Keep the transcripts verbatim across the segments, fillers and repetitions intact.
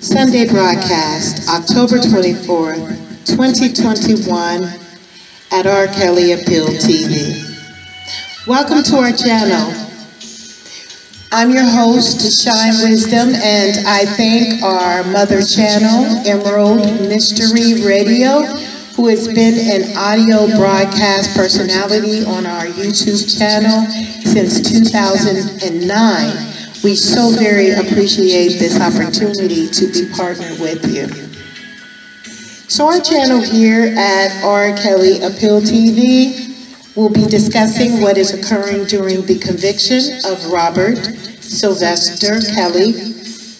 Sunday broadcast, October twenty-fourth, twenty twenty-one, at R. Kelly and Bill T V. Welcome to our channel. I'm your host, Shine Wisdom, and I thank our mother channel, Emerald Mystery Radio, who has been an audio broadcast personality on our YouTube channel since two thousand nine. We so very appreciate this opportunity to be partnered with you. So our channel here at R. Kelly Appeal T V will be discussing what is occurring during the conviction of Robert Sylvester Kelly,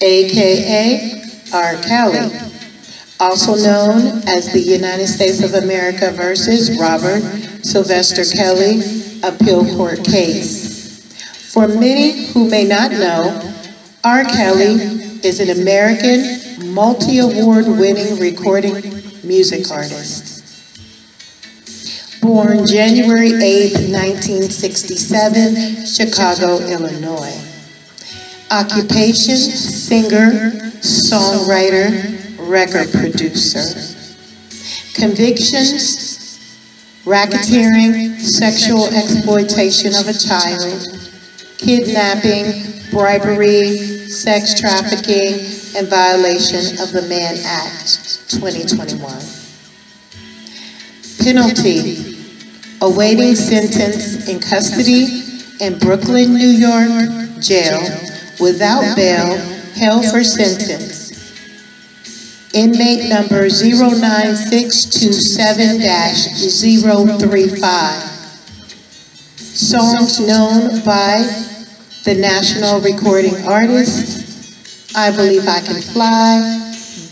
A K A R. Kelly, also known as the United States of America versus Robert Sylvester Kelly Appeal Court case. For many who may not know, R. Kelly is an American multi-award winning recording music artist. Born January eighth, nineteen sixty-seven, Chicago, Illinois. Occupation, singer, songwriter, record producer. Convictions, racketeering, sexual exploitation of a child, kidnapping, bribery, sex trafficking, and violation of the Mann Act, twenty twenty-one. Penalty, awaiting sentence in custody in Brooklyn, New York jail without bail, held for sentence. Inmate number zero nine six two seven dash zero three five. Songs known by the national recording artist, I Believe I Can Fly,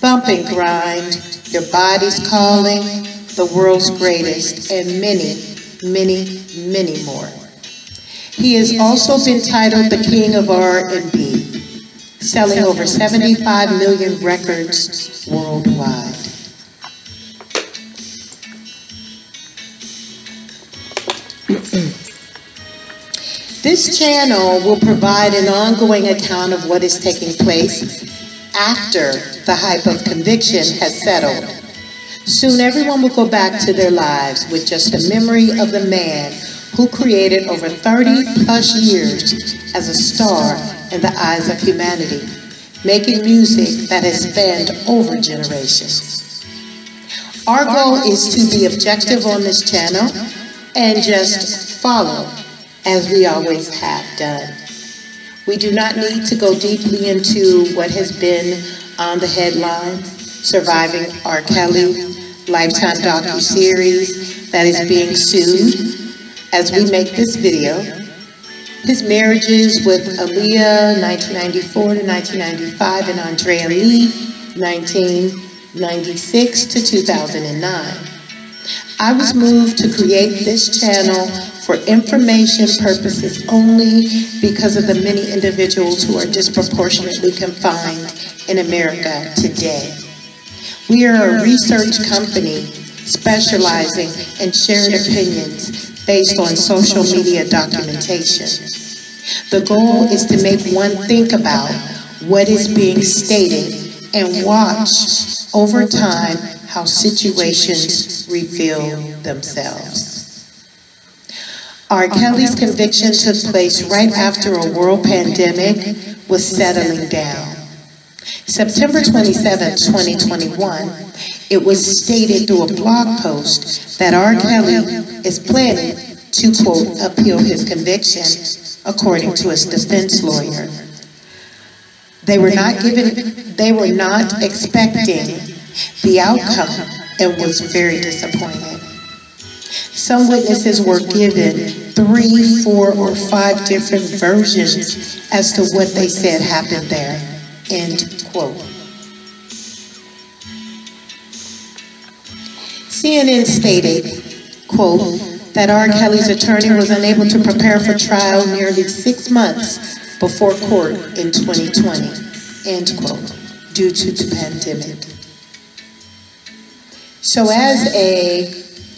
Bump and Grind, Your Body's Calling, The World's Greatest, and many, many, many more. He has also been titled the King of R and B, selling over seventy-five million records worldwide. This channel will provide an ongoing account of what is taking place after the hype of conviction has settled. Soon everyone will go back to their lives with just a memory of the man who created over thirty plus years as a star in the eyes of humanity, making music that has spanned over generations. Our goal is to be objective on this channel and just follow, as we always have done. We do not need to go deeply into what has been on the headlines, Surviving R. Kelly, Lifetime docuseries that is being sued as we make this video, his marriages with Aaliyah, nineteen ninety-four to nineteen ninety-five, and Andrea Lee, nineteen ninety-six to two thousand nine. I was moved to create this channel for information purposes only because of the many individuals who are disproportionately confined in America today. We are a research company specializing in shared opinions based on social media documentation. The goal is to make one think about what is being stated and watch over time how situations reveal themselves. R. Kelly's conviction took place right after a world pandemic was settling down. September twenty-seventh, twenty twenty-one, it was stated through a blog post that R. Kelly is planning to, quote, appeal his conviction, according to his defense lawyer. They were not given, they were not expecting the outcome and was very disappointed. Some witnesses were given three, four, or five different versions as to what they said happened there, end quote. C N N stated, quote, that R. Kelly's attorney was unable to prepare for trial nearly six months before court in twenty twenty, end quote, due to the pandemic. So as a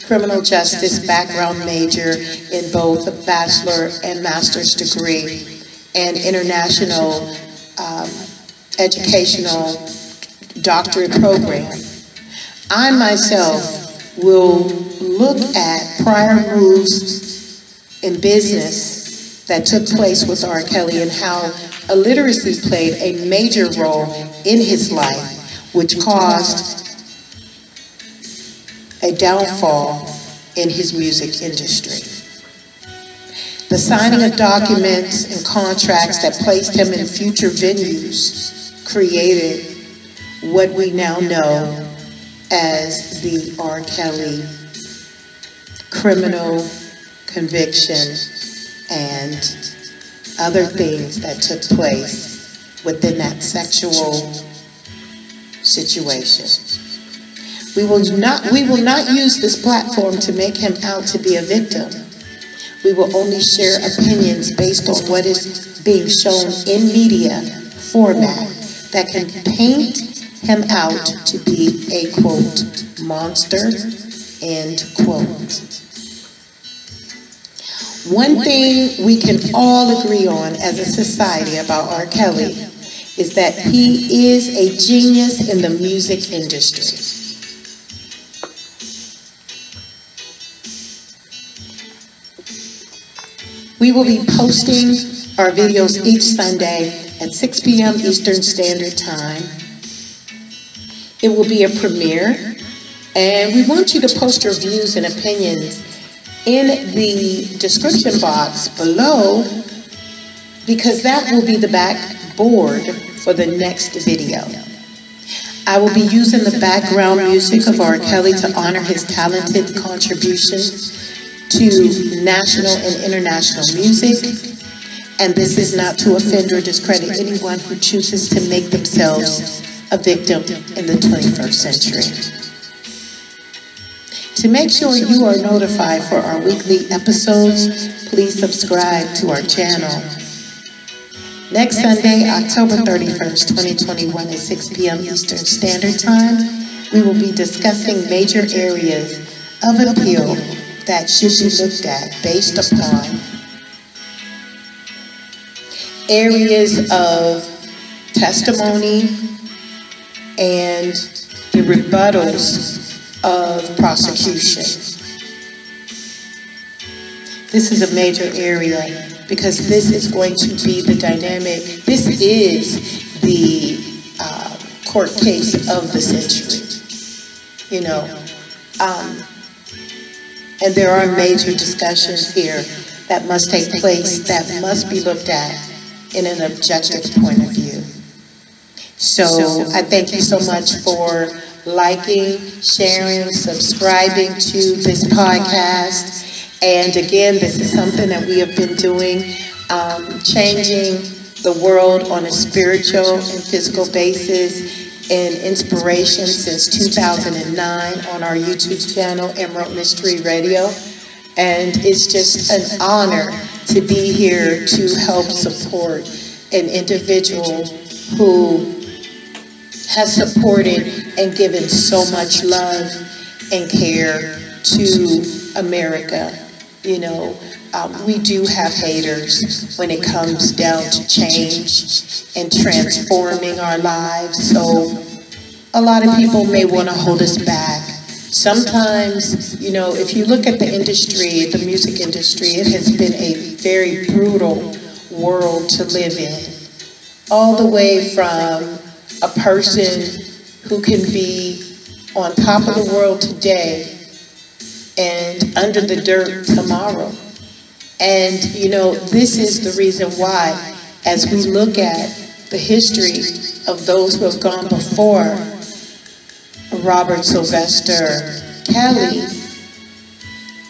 criminal justice background major in both a bachelor and master's degree and international um, educational doctorate program. I myself will look at prior moves in business that took place with R. Kelly and how illiteracy played a major role in his life, which caused a downfall in his music industry. The signing of documents and contracts that placed him in future venues created what we now know as the R. Kelly criminal conviction and other things that took place within that sexual situation. We will not, we will not use this platform to make him out to be a victim. We will only share opinions based on what is being shown in media format that can paint him out to be a, quote, monster, end quote. One thing we can all agree on as a society about R. Kelly is that he is a genius in the music industry. We will be posting our videos each Sunday at six p m Eastern Standard Time. It will be a premiere, and we want you to post your views and opinions in the description box below, because that will be the backboard for the next video. I will be using the background music of R. Kelly to honor his talented contributions to national and international music, and this is not to offend or discredit anyone who chooses to make themselves a victim in the twenty-first century. To make sure you are notified for our weekly episodes, please subscribe to our channel. Next Sunday, October thirty-first, twenty twenty-one at six p m Eastern Standard Time, we will be discussing major areas of appeal that should be looked at based upon areas of testimony and the rebuttals of prosecution. This is a major area because this is going to be the dynamic, this is the uh, court case of the century, you know. Um, And there are major discussions here that must take place, that must be looked at in an objective point of view. So I thank you so much for liking, sharing, subscribing to this podcast. And again, this is something that we have been doing, um, changing the world on a spiritual and physical basis, and inspiration since two thousand nine on our YouTube channel, Emerald Mystery Radio. And it's just an honor to be here to help support an individual who has supported and given so much love and care to America. You know, um, we do have haters when it comes down to change and transforming our lives. So a lot of people may want to hold us back. Sometimes, you know, if you look at the industry, the music industry, it has been a very brutal world to live in. All the way from a person who can be on top of the world today and under the dirt tomorrow. And, you know, this is the reason why, as we look at the history of those who have gone before Robert Sylvester Kelly,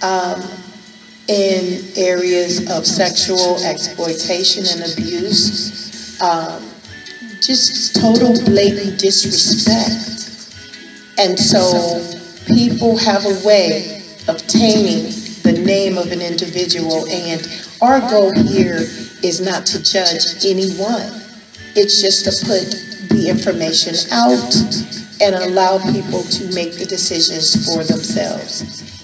um, in areas of sexual exploitation and abuse, um, just total blatant disrespect. And so people have a way of taming the name of an individual, and our goal here is not to judge anyone. It's just to put the information out and allow people to make the decisions for themselves.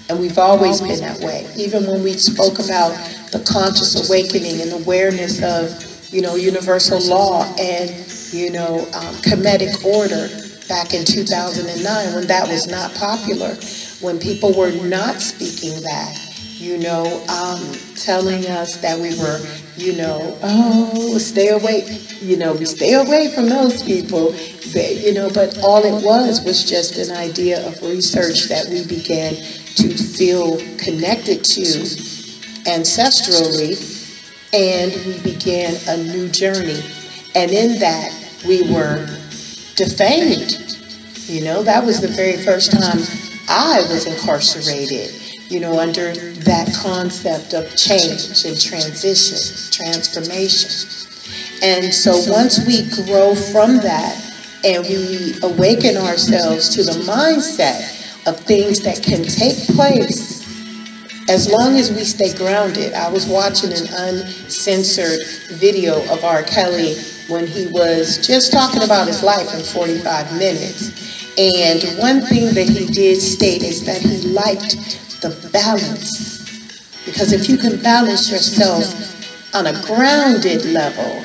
And we've always been that way. Even when we spoke about the conscious awakening and awareness of, you know, universal law and, you know, um, comedic order, back in two thousand nine when that was not popular, when people were not speaking back, you know, um, telling us that we were, you know, oh, stay away, you know, we stay away from those people, but, you know, but all it was was just an idea of research that we began to feel connected to ancestrally, and we began a new journey. And in that, we were defamed. You know, that was the very first time I was incarcerated, you know, under that concept of change and transition, transformation. And so once we grow from that and we awaken ourselves to the mindset of things that can take place, as long as we stay grounded. I was watching an uncensored video of R. Kelly when he was just talking about his life in forty-five minutes. And one thing that he did state is that he liked the balance. Because if you can balance yourself on a grounded level,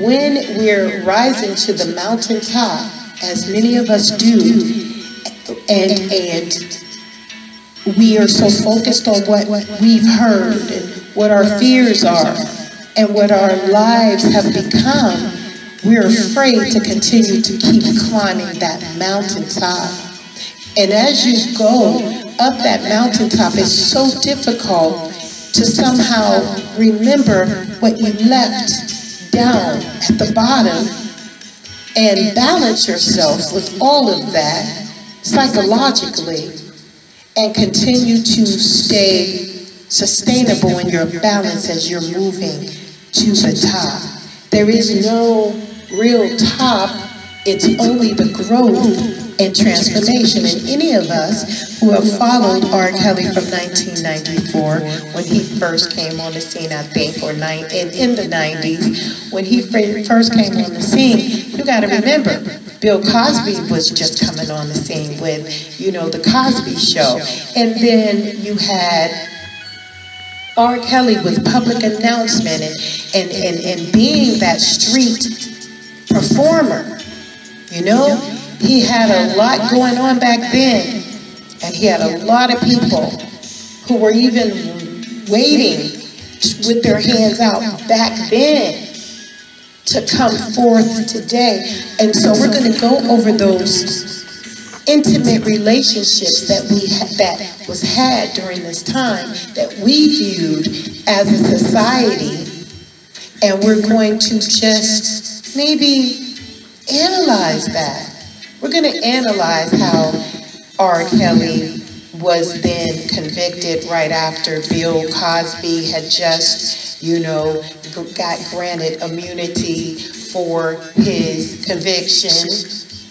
when we're rising to the mountaintop, as many of us do, and and we are so focused on what we've heard and what our fears are and what our lives have become, we're afraid to continue to keep climbing that mountaintop. And as you go up that mountaintop, it's so difficult to somehow remember what you left down at the bottom and balance yourself with all of that psychologically, and continue to stay sustainable in your balance as you're moving to the top. There is no real top, it's only the growth and transformation. And any of us who have followed R. Kelly from nineteen ninety-four, when he first came on the scene, I think, or nine, in, in the nineties, when he first came on the scene, you gotta remember, Bill Cosby was just coming on the scene with, you know, The Cosby Show. And then you had R. Kelly with Public Announcement and, and, and, and being that street performer, you know? He had a lot going on back then. And he had a lot of people who were even waiting with their hands out back then to come forth today. And so we're going to go over those intimate relationships that we ha- that was had during this time that we viewed as a society, and we're going to just maybe analyze that. We're going to analyze how R. Kelly was then convicted right after Bill Cosby had just, you know, got granted immunity for his conviction.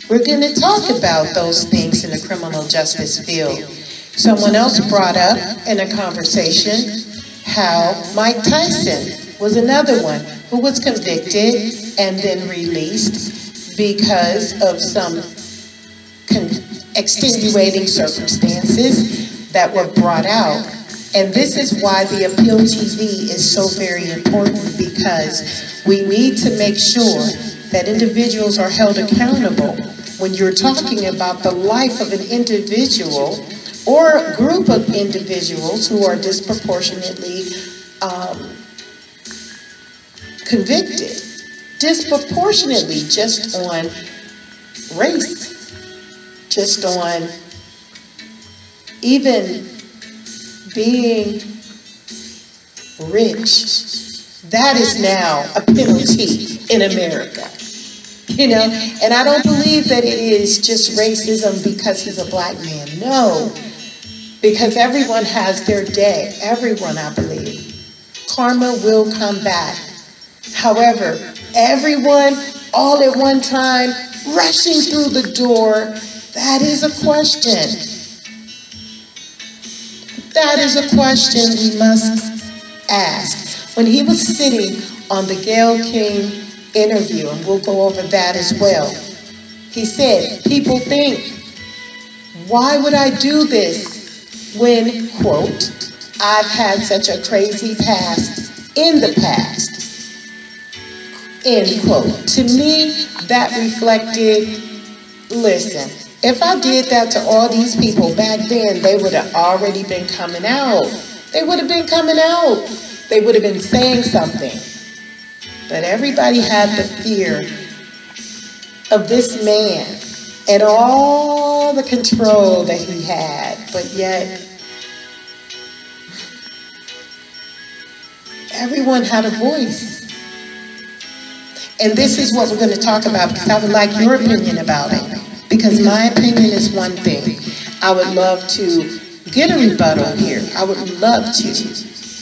We're going to talk about those things in the criminal justice field. Someone else brought up in a conversation how Mike Tyson was another one who was convicted and then released because of some con- extenuating circumstances that were brought out. And this is why the Appeal T V is so very important, because we need to make sure that individuals are held accountable. When you're talking about the life of an individual or a group of individuals who are disproportionately um, convicted, disproportionately just on race, just on even being rich, that is now a penalty in America, you know? And I don't believe that it is just racism because he's a black man. No, because everyone has their day. Everyone, I believe. Karma will come back. However, everyone all at one time rushing through the door, that is a question. That is a question we must ask. When he was sitting on the Gayle King interview, and we'll go over that as well, he said, people think, why would I do this when, quote, I've had such a crazy past in the past, end quote. To me, that reflected Listen, if I did that to all these people back then, they would have already been coming out. They would have been coming out. They would have been saying something. But everybody had the fear of this man and all the control that he had. But yet, everyone had a voice. And this is what we're going to talk about, because I would like your opinion about it. Because my opinion is one thing. I would love to get a rebuttal here. I would love to.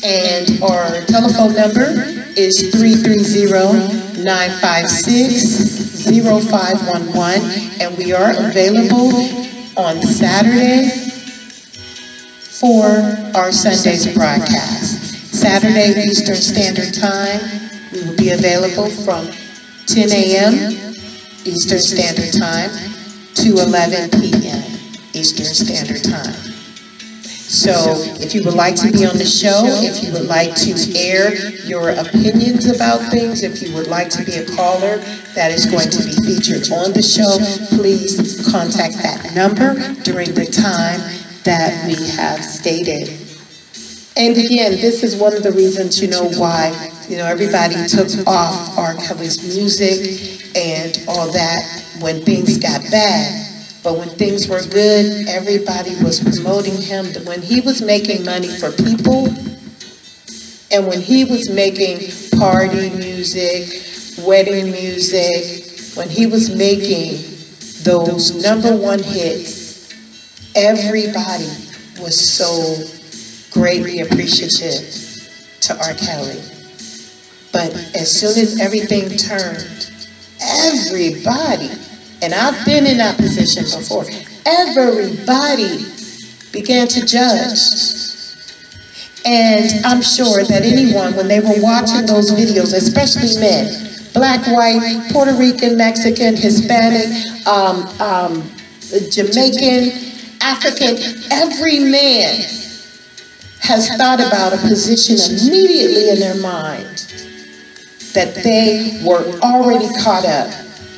And our telephone number is three three zero, nine five six, zero five one one. And we are available on Saturday for our Sunday's broadcast. Saturday Eastern Standard Time. We will be available from ten a m Eastern Standard Time to eleven p m Eastern Standard Time. So if you would like to be on the show, if you would like to air your opinions about things, if you would like to be a caller that is going to be featured on the show, please contact that number during the time that we have stated. And again, this is one of the reasons, you know, why, you know, everybody took off R. Kelly's music and all that when things got bad. But when things were good, everybody was promoting him. When he was making money for people, and when he was making party music, wedding music, when he was making those number one hits, everybody was so greatly appreciative to R. Kelly. But as soon as everything turned, everybody, and I've been in that position before, everybody began to judge. And I'm sure that anyone, when they were watching those videos, especially men, black, white, Puerto Rican, Mexican, Hispanic, um, um, Jamaican, African, every man has thought about a position immediately in their mind that they were already caught up.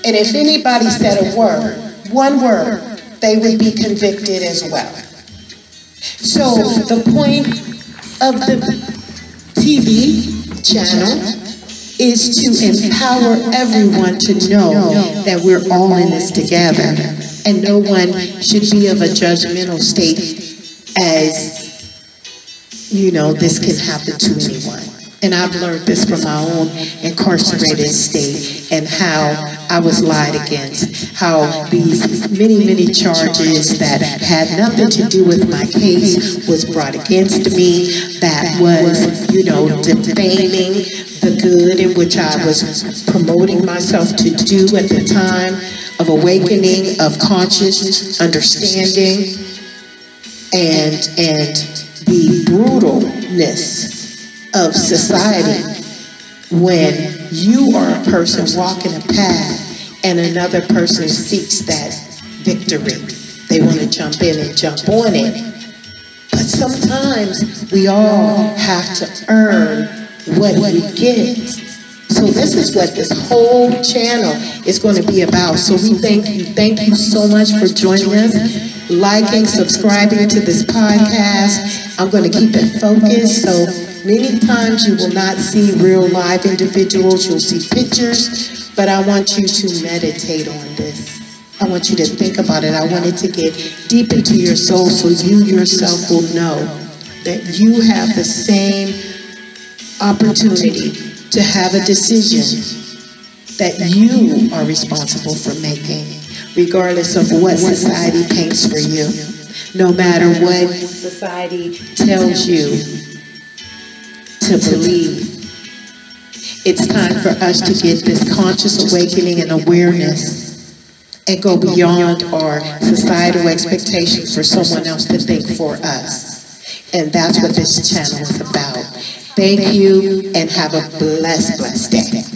And if anybody said a word, one word, they would be convicted as well. So the point of the T V channel is to empower everyone to know that we're all in this together, and no one should be of a judgmental state as, you know, this can happen to anyone. And I've learned this from my own incarcerated state, and how I was lied against, how these many, many charges that had nothing to do with my case was brought against me, that was, you know, defaming the good in which I was promoting myself to do at the time of awakening, of conscious understanding, and, and, the brutalness of society when you are a person walking a path and another person seeks that victory. They want to jump in and jump on it. But sometimes we all have to earn what we get. So this is what this whole channel is going to be about. So we thank you. Thank you so much for joining us, liking, subscribing to this podcast. I'm going to keep it focused, so many times you will not see real live individuals, you'll see pictures, but I want you to meditate on this. I want you to think about it. I want it to get deep into your soul, so you yourself will know that you have the same opportunity to have a decision that you are responsible for making, regardless of what society paints for you, no matter what society tells you to believe. It's time for us to get this conscious awakening and awareness and go beyond our societal expectation for someone else to think for us. And that's what this channel is about. Thank you, and have a blessed, blessed day.